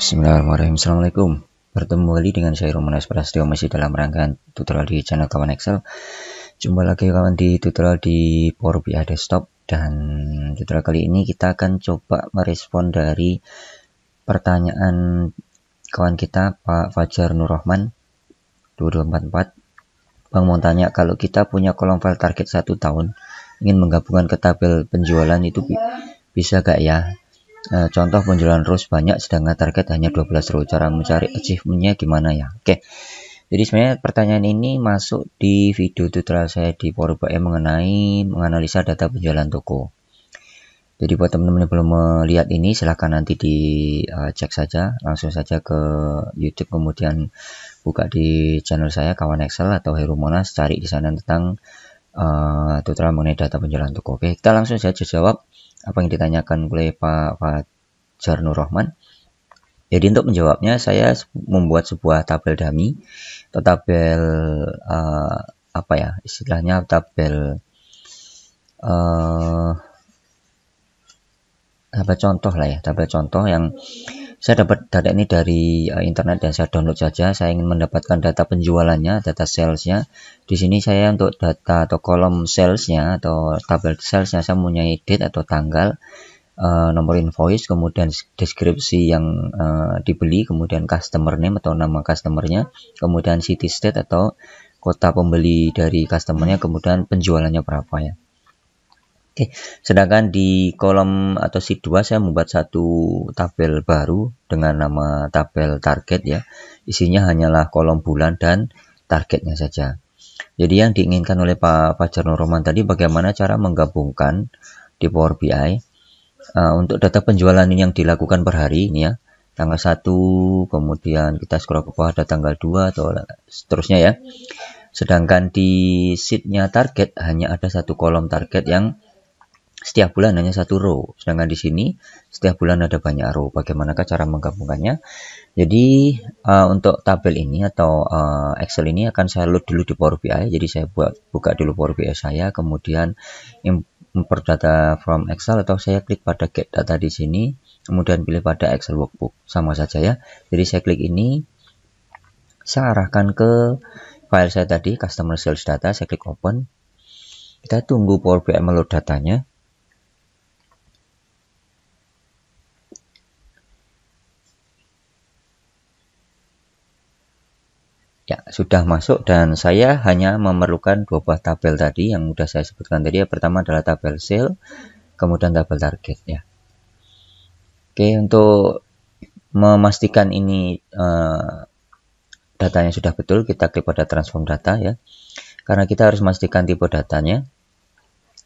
Bismillahirrahmanirrahim. Assalamualaikum. Bertemu kembali dengan saya Roman Espresso, masih dalam rangkaian tutorial di channel Kawan Excel. Jumpa lagi kawan di tutorial di Power BI Desktop, dan tutorial kali ini kita akan coba merespon dari pertanyaan kawan kita Pak Fajar Nur Rahman 2244. Bang mau tanya, kalau kita punya kolom file target 1 tahun ingin menggabungkan ke tabel penjualan itu bisa gak ya? Contoh penjualan rows banyak sedangkan target hanya 12 rows, cara mencari achievementnya gimana ya? Oke, jadi sebenarnya pertanyaan ini masuk di video tutorial saya di Power BI mengenai menganalisa data penjualan toko. Jadi buat teman-teman yang belum melihat ini, silahkan nanti dicek saja, langsung saja ke YouTube kemudian buka di channel saya Kawan Excel atau Heru Monas, cari di sana tentang tutorial mengenai data penjualan toko. Oke, kita langsung saja jawab apa yang ditanyakan oleh Pak Fajar Nur Rahman. Jadi untuk menjawabnya, saya membuat sebuah tabel dummy atau tabel apa ya istilahnya, tabel contoh lah ya, tabel contoh yang saya dapat data ini dari internet dan saya download saja. Saya ingin mendapatkan data penjualannya, data salesnya. Di sini saya untuk data atau kolom salesnya atau tabel salesnya saya mempunyai date atau tanggal, nomor invoice, kemudian deskripsi yang dibeli, kemudian customer name atau nama customernya, kemudian city state atau kota pembeli dari customernya, kemudian penjualannya berapa ya. Oke, sedangkan di kolom atau sheet 2 saya membuat satu tabel baru dengan nama tabel target ya. Isinya hanyalah kolom bulan dan targetnya saja. Jadi yang diinginkan oleh Pak Fajar Nur Rahman tadi, bagaimana cara menggabungkan di Power BI untuk data penjualan yang dilakukan per hari ini ya. Tanggal 1, kemudian kita scroll ke bawah ada tanggal 2 atau seterusnya ya. Sedangkan di sheetnya target hanya ada satu kolom target yang setiap bulan hanya satu row, sedangkan di sini setiap bulan ada banyak row. Bagaimanakah cara menggabungkannya? Jadi untuk tabel ini atau Excel ini akan saya load dulu di Power BI. Jadi saya buka dulu Power BI saya, kemudian import data from Excel atau saya klik pada get data di sini, kemudian pilih pada Excel workbook, sama saja ya. Jadi saya klik ini, saya arahkan ke file saya tadi, customer sales data, saya klik open, kita tunggu Power BI meload datanya. Ya, sudah masuk dan saya hanya memerlukan dua buah tabel tadi yang sudah saya sebutkan tadi. Yang pertama adalah tabel sale, kemudian tabel target ya. Oke, untuk memastikan ini datanya sudah betul, kita klik pada transform data ya. Karena kita harus memastikan tipe datanya.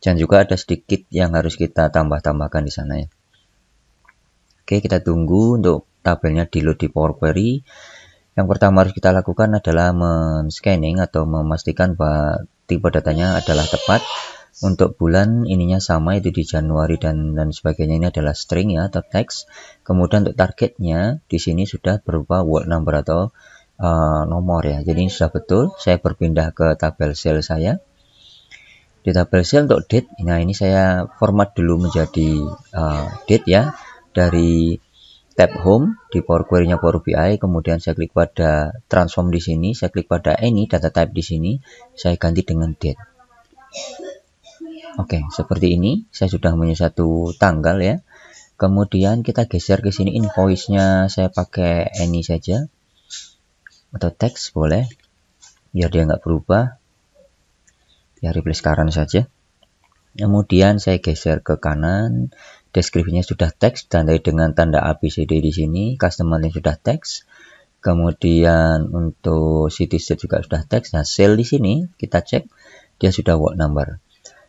Dan juga ada sedikit yang harus kita tambah-tambahkan di sana ya. Oke, kita tunggu untuk tabelnya di load di Power Query. Yang pertama harus kita lakukan adalah men-scanning atau memastikan bahwa tipe datanya adalah tepat. Untuk bulan ininya sama, itu di Januari dan sebagainya, ini adalah string ya atau teks. Kemudian untuk targetnya di sini sudah berupa word number atau nomor ya. Jadi ini sudah betul. Saya berpindah ke tabel cell saya. Di tabel cell untuk date, nah ini saya format dulu menjadi date ya, dari tab home di Power Query-nya Power BI, kemudian saya klik pada transform di sini, saya klik pada any data type di sini, saya ganti dengan date. Oke, seperti ini, saya sudah punya satu tanggal ya. Kemudian kita geser ke sini invoice-nya, saya pakai any saja atau text boleh, biar dia nggak berubah. Ya, replace current saja. Kemudian saya geser ke kanan. Deskripsinya sudah teks, ditandai dengan tanda ABCD di sini. Customer name sudah teks. Kemudian untuk city state juga sudah teks. Nah, sale di sini kita cek dia sudah word number.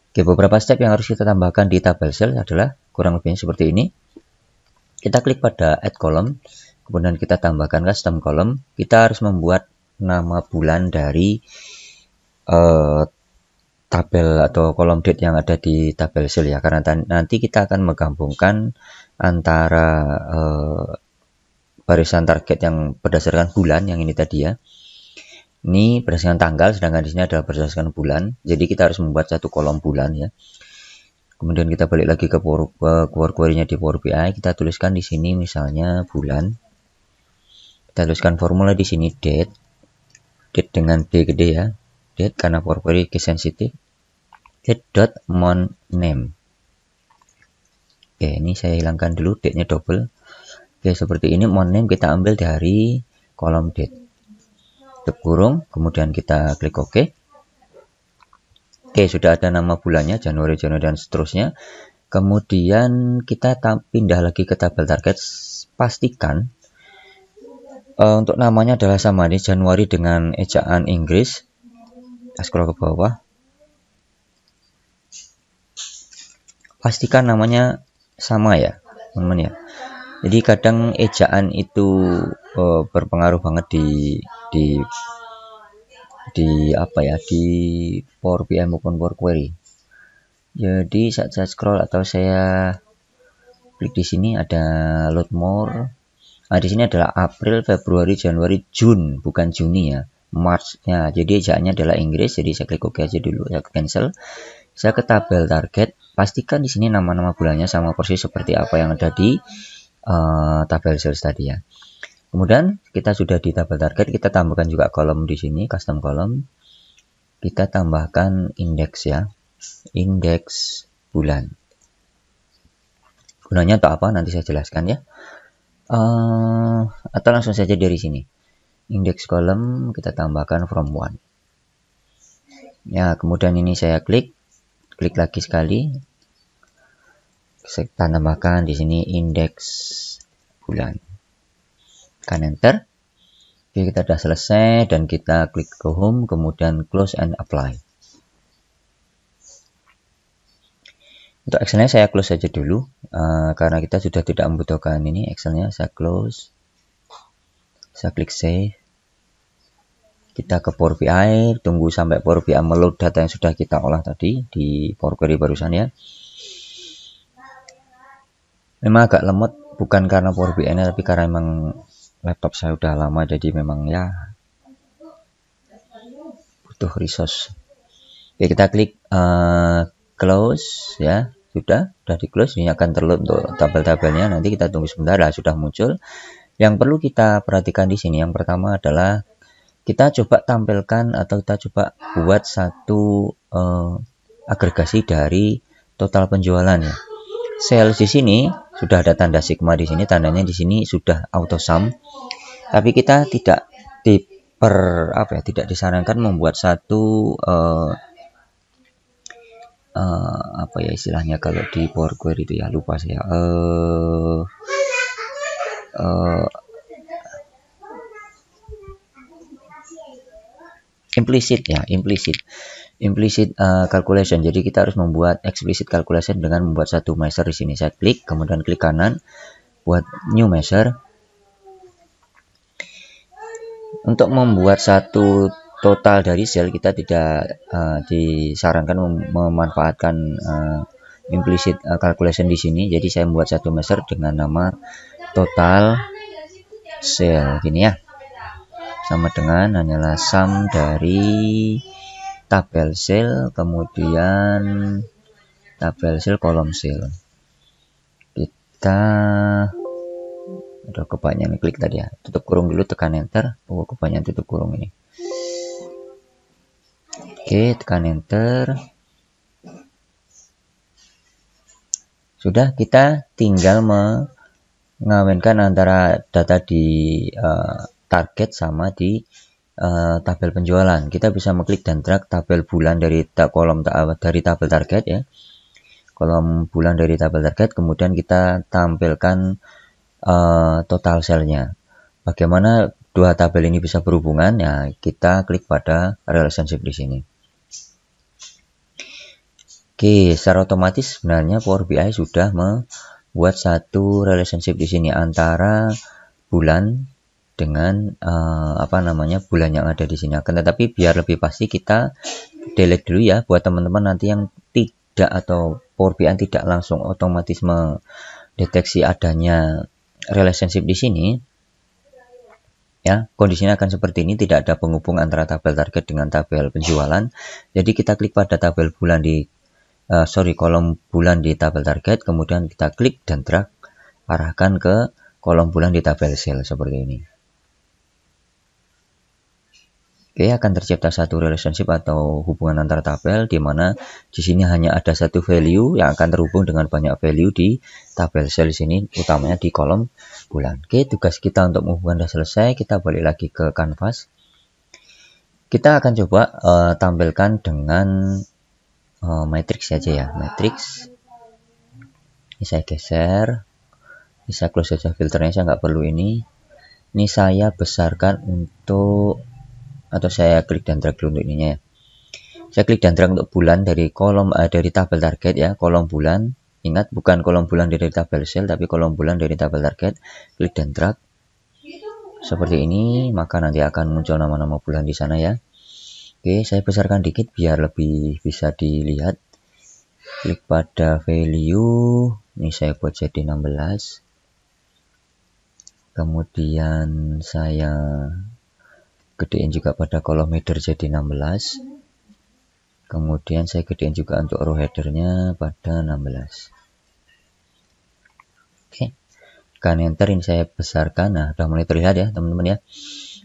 Oke, beberapa step yang harus kita tambahkan di tabel sale adalah kurang lebihnya seperti ini. Kita klik pada add column, kemudian kita tambahkan custom column. Kita harus membuat nama bulan dari tabel atau kolom date yang ada di tabel sale ya, karena nanti kita akan menggabungkan antara barisan target yang berdasarkan bulan yang ini tadi ya, ini berdasarkan tanggal, sedangkan di sini adalah berdasarkan bulan. Jadi kita harus membuat satu kolom bulan ya. Kemudian kita balik lagi ke Power Query-nya di Power BI, kita tuliskan di sini misalnya bulan. Kita tuliskan formula di sini date. Date dengan D gede ya. Date karena Power Query case sensitive. Date.monthName. Oke, ini saya hilangkan dulu date-nya double. Oke, seperti ini monthName kita ambil dari kolom date. Tutup kurung, kemudian kita klik OK. Oke, sudah ada nama bulannya, Januari, dan seterusnya. Kemudian kita pindah lagi ke tabel target. Pastikan untuk namanya adalah sama nih, Januari dengan ejaan Inggris. Kita scroll ke bawah. Pastikan namanya sama ya, teman-teman ya. Jadi kadang ejaan itu berpengaruh banget di Power BI maupun Power Query. Jadi saat saya scroll atau saya klik di sini ada load more. Nah, di sini adalah April, Februari, Januari, June, bukan Juni ya, March. Ya, jadi ejaannya adalah Inggris. Jadi saya klik OK aja dulu, saya cancel. Saya ke tabel target. Pastikan di sini nama-nama bulannya sama persis seperti apa yang ada di tabel sales tadi ya. Kemudian kita sudah di tabel target, kita tambahkan juga kolom di sini, custom column. Kita tambahkan indeks ya, indeks bulan. Gunanya untuk apa nanti saya jelaskan ya. Atau langsung saja dari sini, indeks kolom kita tambahkan from one. Ya, kemudian ini saya klik lagi sekali. Saya tambahkan di sini indeks bulan. Tekan enter. Oke, kita sudah selesai dan kita klik ke home, kemudian close and apply. Untuk Excel-nya saya close saja dulu, karena kita sudah tidak membutuhkan ini. Excel-nya saya close. Saya klik save. Kita ke Power BI, tunggu sampai Power BI meload data yang sudah kita olah tadi di Power Query barusan ya. Memang agak lemot, bukan karena Power BI-nya, tapi karena memang laptop saya udah lama, jadi memang ya butuh resource. Oke, kita klik close ya, sudah di close. Ini akan terload untuk tabel-tabelnya, nanti kita tunggu sebentar. Nah, sudah muncul. Yang perlu kita perhatikan di sini yang pertama adalah kita coba tampilkan atau kita coba buat satu agregasi dari total penjualan ya. Sales di sini sudah ada tanda sigma di sini, tandanya di sini sudah auto sum, tapi kita tidak tidak disarankan membuat satu apa ya istilahnya kalau di Power Query itu ya, lupa saya. Implicit ya, implicit calculation. Jadi kita harus membuat explicit calculation dengan membuat satu measure di sini. Saya klik, kemudian klik kanan buat new measure. Untuk membuat satu total dari sel kita tidak disarankan memanfaatkan implicit calculation di sini. Jadi saya membuat satu measure dengan nama total sel gini ya, sama dengan hanyalah sum dari tabel sel, kemudian tabel sel kolom sel. Kita udah kebanyakan klik tadi ya, tutup kurung dulu, tekan enter. Kebanyakan tutup kurung ini. Oke, tekan enter. Sudah, kita tinggal mengawinkan antara data di target sama di tabel penjualan. Kita bisa mengklik dan drag tabel bulan dari tabel target ya. Kolom bulan dari tabel target, kemudian kita tampilkan total selnya. Bagaimana dua tabel ini bisa berhubungan? Ya, kita klik pada relationship di sini. Oke, secara otomatis sebenarnya Power BI sudah membuat satu relationship di sini antara bulan dengan bulan yang ada di sini. Akan tetapi biar lebih pasti kita delete dulu ya, buat teman-teman nanti yang tidak atau Power BI tidak langsung otomatis mendeteksi adanya relationship di sini. Ya, kondisinya akan seperti ini, tidak ada penghubung antara tabel target dengan tabel penjualan. Jadi kita klik pada kolom bulan di tabel target, kemudian kita klik dan drag arahkan ke kolom bulan di tabel sel seperti ini. Oke, akan tercipta satu relationship atau hubungan antar tabel, di mana di sini hanya ada satu value yang akan terhubung dengan banyak value di tabel sel sini, utamanya di kolom bulan. Oke, tugas kita untuk menghubungkan sudah selesai. Kita balik lagi ke kanvas. Kita akan coba tampilkan dengan matrix saja ya, matrix. Ini saya geser, ini saya close saja filternya, saya nggak perlu ini. Ini saya besarkan untuk, atau saya klik dan drag dulu untuk ininya ya. Saya klik dan drag untuk bulan dari kolom dari tabel target ya, kolom bulan. Ingat, bukan kolom bulan dari tabel cell, tapi kolom bulan dari tabel target. Klik dan drag seperti ini, maka nanti akan muncul nama-nama bulan di sana ya. Oke, saya besarkan dikit biar lebih bisa dilihat. Klik pada value, ini saya buat jadi 16. Kemudian saya gedein juga pada kolom header jadi 16. Kemudian saya gedein juga untuk row headernya pada 16. Oke, kan enter, ini saya besarkan. Nah, sudah mulai terlihat ya teman-teman ya.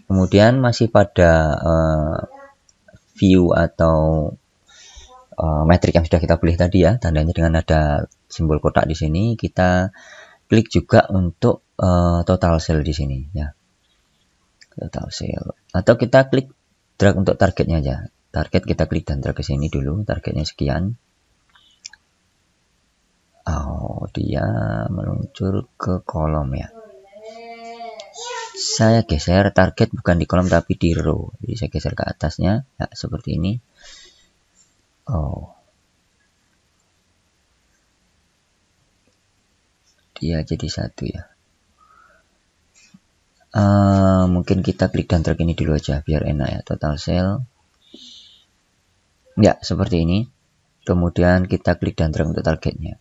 Kemudian masih pada view atau metrik yang sudah kita pilih tadi ya, tandanya dengan ada simbol kotak di sini. Kita klik juga untuk total cell di sini ya. Total sale, atau kita klik drag untuk targetnya aja. Target kita klik dan drag ke sini dulu, targetnya sekian. Oh, dia meluncur ke kolom ya. Saya geser target bukan di kolom tapi di row. Jadi saya geser ke atasnya ya, seperti ini. Oh, dia jadi satu ya. Mungkin kita klik dan drag ini dulu aja biar enak ya, total cell ya seperti ini. Kemudian kita klik dan drag untuk targetnya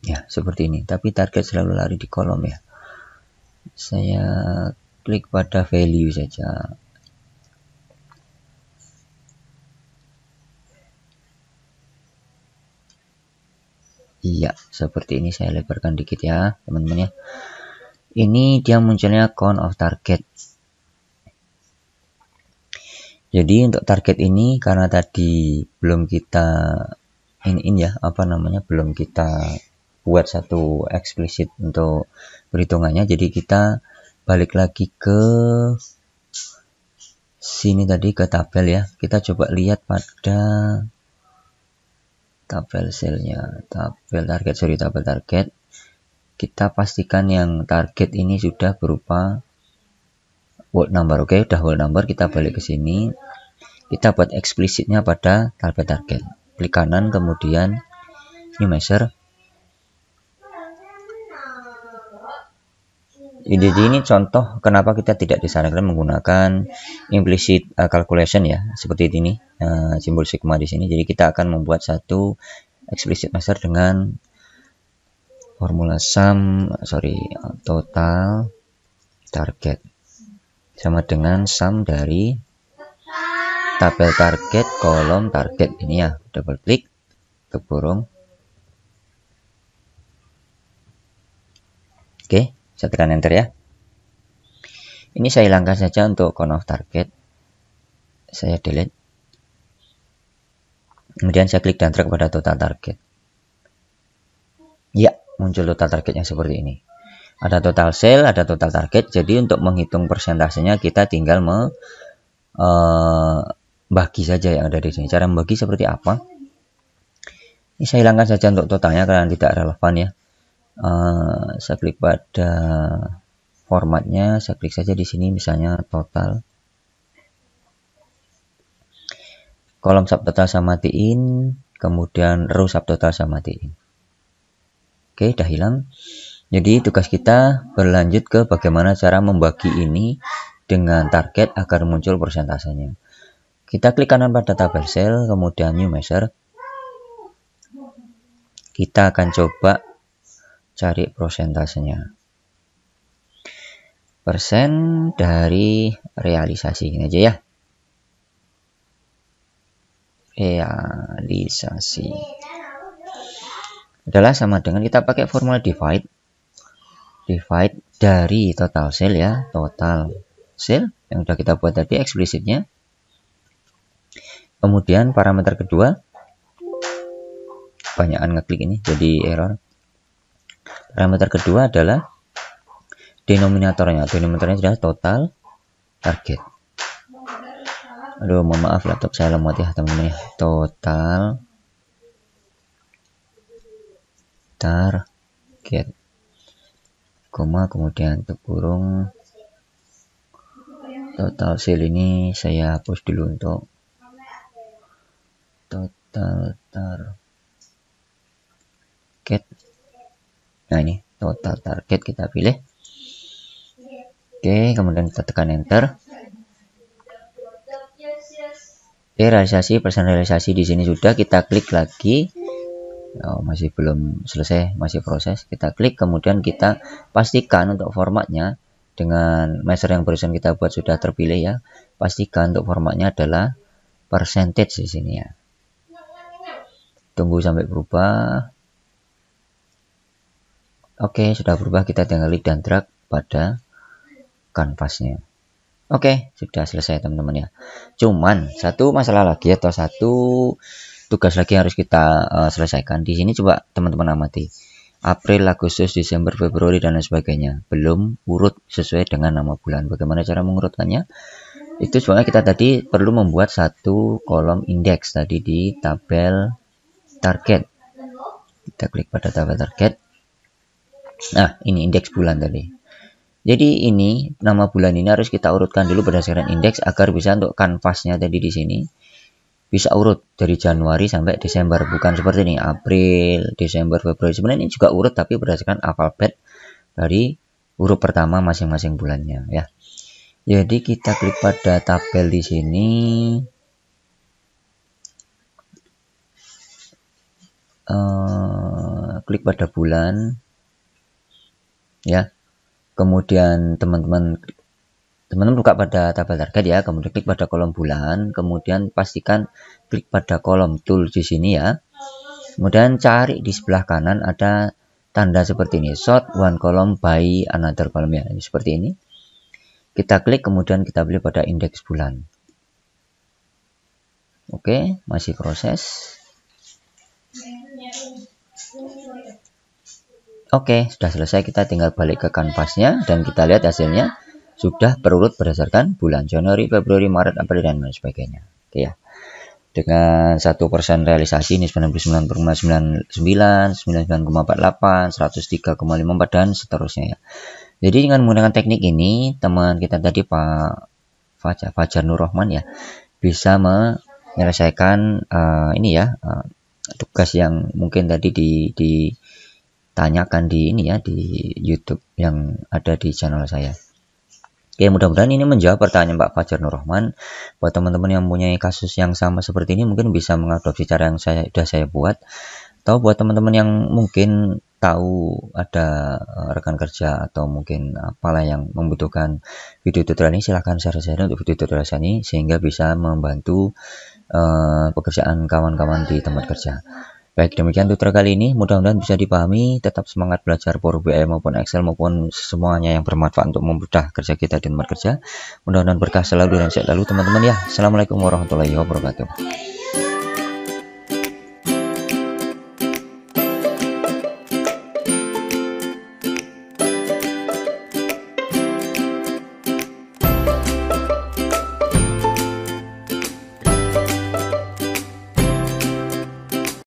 ya seperti ini, tapi target selalu lari di kolom ya. Saya klik pada value saja. Iya, seperti ini. Saya lebarkan dikit ya teman-teman ya. Ini dia munculnya count of target. Jadi untuk target ini karena tadi belum kita belum kita buat satu eksplisit untuk perhitungannya. Jadi kita balik lagi ke sini tadi, ke tabel ya. Kita coba lihat pada tabel cell-nya, tabel target. Kita pastikan yang target ini sudah berupa word number. Oke, sudah word number. Kita balik ke sini, kita buat eksplisitnya pada tabel target. Klik kanan, kemudian new measure. Jadi ini contoh kenapa kita tidak disarankan menggunakan implicit calculation ya, seperti ini simbol sigma di sini. Jadi kita akan membuat satu explicit measure dengan formula total target sama dengan sum dari tabel target kolom target ini ya. Double klik ke burung. Oke, saya tekan enter ya. Ini saya hilangkan saja untuk count of target. Saya delete. Kemudian saya klik dan drag pada total target. Ya, muncul total targetnya seperti ini. Ada total sale, ada total target. Jadi untuk menghitung persentasenya kita tinggal membagi saja yang ada di sini. Cara membagi seperti apa? Ini saya hilangkan saja untuk totalnya karena tidak relevan ya. Saya klik pada formatnya, saya klik saja di sini misalnya total. Kolom subtotal saya matiin, kemudian row subtotal saya matiin. Oke, dah hilang. Jadi tugas kita berlanjut ke bagaimana cara membagi ini dengan target agar muncul persentasenya. Kita klik kanan pada tabel cell, kemudian new measure. Kita akan coba cari persentasenya. Persen dari realisasi ini aja ya. Realisasi adalah sama dengan kita pakai formula divide dari total sale ya, total cell yang sudah kita buat tadi eksplisitnya. Kemudian parameter kedua, banyakan ngeklik ini jadi error. Parameter kedua adalah denominatornya. Denominatornya sudah total target. Aduh, mohon maaf laptop saya lemot ya teman-teman. Total target, koma, kemudian untuk kurung total sale ini saya hapus dulu untuk total target. Nah ini total target kita pilih. Oke, kemudian kita tekan enter. Oke, realisasi, persen realisasi di sini sudah, kita klik lagi. Oh, masih belum selesai, masih proses. Kita klik, kemudian kita pastikan untuk formatnya dengan measure yang barusan kita buat sudah terpilih ya. Pastikan untuk formatnya adalah percentage di sini ya. Tunggu sampai berubah. Oke, sudah berubah. Kita tinggal klik dan drag pada kanvasnya. Oke, sudah selesai teman-teman ya. Cuman satu masalah lagi atau satu tugas lagi harus kita selesaikan. Di sini coba teman-teman amati. April, Agustus, Desember, Februari dan lain sebagainya. Belum urut sesuai dengan nama bulan. Bagaimana cara mengurutkannya? Itu sebenarnya kita tadi perlu membuat satu kolom indeks tadi di tabel target. Kita klik pada tabel target. Nah, ini indeks bulan tadi. Jadi ini nama bulan ini harus kita urutkan dulu berdasarkan indeks agar bisa untuk kanvasnya tadi di sini bisa urut dari Januari sampai Desember, bukan seperti ini April, Desember, Februari. Sebenarnya ini juga urut tapi berdasarkan alfabet dari huruf pertama masing-masing bulannya ya. Jadi kita klik pada tabel di sini. Klik pada bulan ya, kemudian teman-teman buka pada tabel target ya, kemudian klik pada kolom bulan, kemudian pastikan klik pada kolom tool di sini ya, kemudian cari di sebelah kanan ada tanda seperti ini, sort one column by another column ya, seperti ini. Kita klik, kemudian kita pilih pada indeks bulan. Oke, masih proses. Oke, sudah selesai. Kita tinggal balik ke kanvasnya dan kita lihat hasilnya sudah berurut berdasarkan bulan Januari, Februari, Maret, April dan lain sebagainya. Oke ya. Dengan 1% realisasi ini 99,99, 99,48, 103,54 dan seterusnya ya. Jadi dengan menggunakan teknik ini, teman kita tadi Pak Fajar Nur Rahman ya bisa menyelesaikan ini ya, tugas yang mungkin tadi ditanyakan di ini ya, di YouTube yang ada di channel saya. Oke, mudah-mudahan ini menjawab pertanyaan Pak Fajar Nur Rahman. Buat teman-teman yang mempunyai kasus yang sama seperti ini mungkin bisa mengadopsi cara yang sudah saya buat. Atau buat teman-teman yang mungkin tahu ada rekan kerja atau mungkin apalah yang membutuhkan video tutorial ini, silahkan share untuk video tutorial ini sehingga bisa membantu pekerjaan kawan-kawan di tempat kerja. Baik, demikian tutorial kali ini, mudah-mudahan bisa dipahami. Tetap semangat belajar Power BI maupun Excel maupun semuanya yang bermanfaat untuk mempermudah kerja kita di tempat kerja. Mudah-mudahan berkah selalu dan sehat selalu teman-teman ya. Assalamualaikum warahmatullahi wabarakatuh.